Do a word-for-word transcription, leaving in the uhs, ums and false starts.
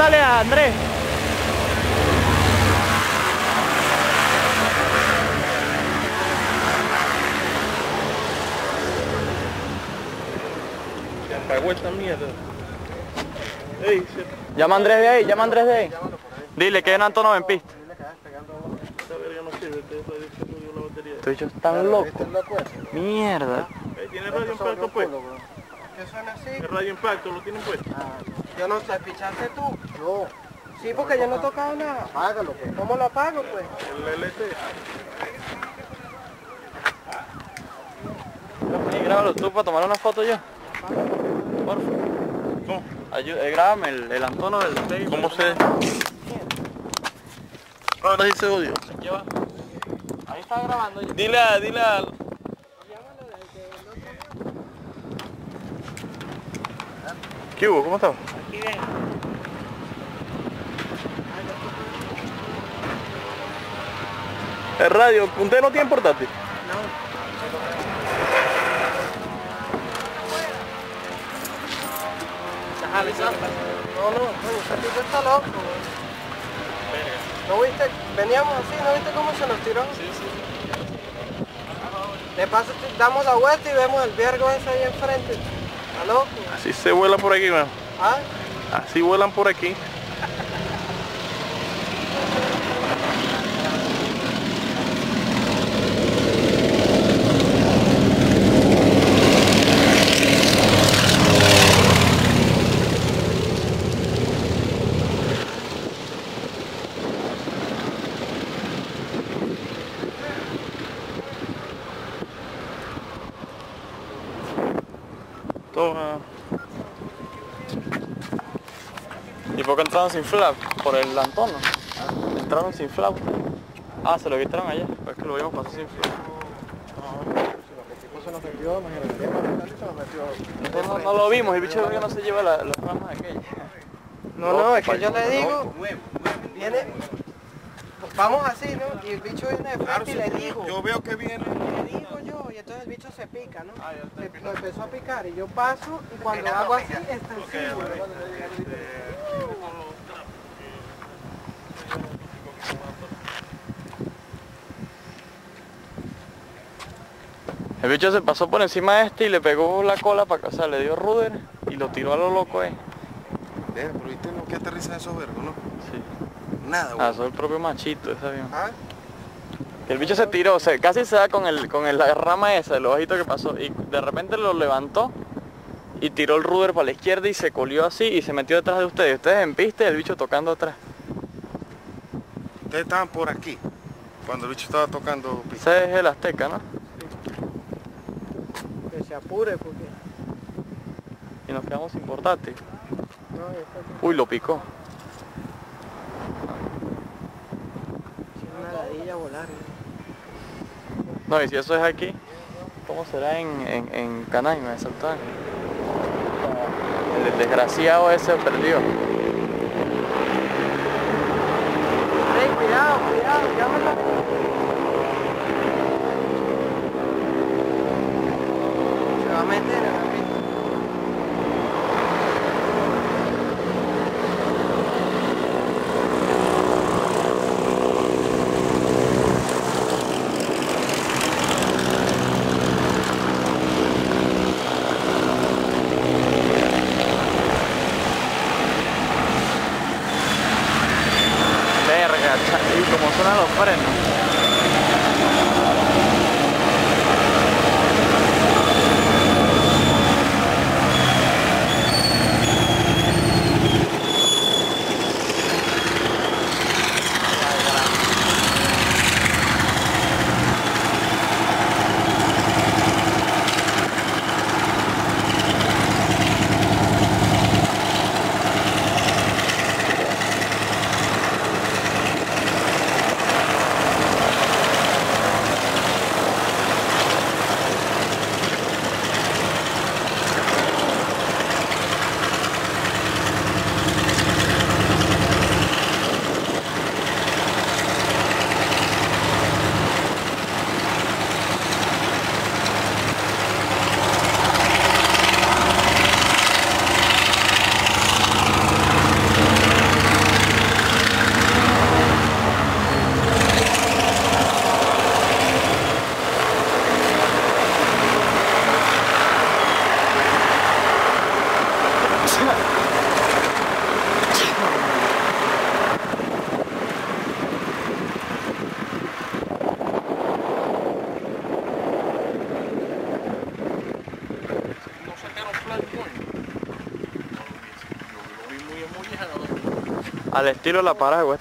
Pregúntale a Andrés. Se apagó esta mierda. Ey, se... Llama a Andrés de ahí, llama a Andrés de ahí. Dile que en Antonov en pista. Estoy yo tan loco. Mierda. ¿Tiene radio impacto puesto? ¿Qué suena así? ¿El radio impacto lo tienen puesto? Yo no sé, ¿pichaste tú? No. Sí, porque yo no he tocado nada. Apágalo, pues. ¿Cómo lo apago, pues? El L T. Grábalo tú para tomar una foto yo. Por favor. ¿Cómo? Grábame el, el Antonov del T E G. ¿Cómo se...? Ahora sí se odio. Ahí está grabando ya. Dile a... Dile a... ¿Qué hubo? ¿Cómo estás? Aquí bien. El radio, ¿usted no tiene portátil? No. ¿Estás avisando? No, no, no, este está loco. ¿No viste? Veníamos así, ¿no viste cómo se nos tiró? Sí, sí. De paso damos la vuelta y vemos el vergo ese ahí enfrente. ¿Aló? Así se vuelan por aquí, man. ¿Ah? Así vuelan por aquí. ¿Y por qué entraron sin flap? Por el Antonov. Entraron sin flap. Ah, se lo quitaron ayer. Es que lo vimos pasar sin flap. No, se lo metió, no, no lo vimos, el bicho no se lleva las ramas aquellas. No, no, es que yo le digo, viene, vamos así, ¿no? Y el bicho viene de frente y le digo. Yo veo que viene. Entonces el bicho se pica, ¿no? Ah, le, lo empezó a picar y yo paso y cuando no, hago así, está así, okay, güey. Vale. El bicho se pasó por encima de este y le pegó la cola para acá, o sea, le dio ruder y lo tiró a lo loco ahí. Pero viste que aterrizan esos vergos, ¿no? Sí. Nada, güey. Ah, soy el propio machito, ese avión. ¿Ah? El bicho se tiró, o sea, casi se da con, el, con el, la rama esa, el ojito que pasó, y de repente lo levantó y tiró el ruder para la izquierda y se colió así y se metió detrás de ustedes. Ustedes en pista y el bicho tocando atrás. Ustedes estaban por aquí, cuando el bicho estaba tocando pista. Ese es el Azteca, ¿no? Sí. Que se apure porque... Y nos quedamos sin portátil. No, uy, lo picó. Volar, ¿eh? No, y si eso es aquí, ¿cómo será en, en, en Canaima, en Saltán? El desgraciado ese perdió. Hey, cuidado, cuidado, llámala. Se va a meter a la pista. Como suenan los frenos. al estilo la paraguas.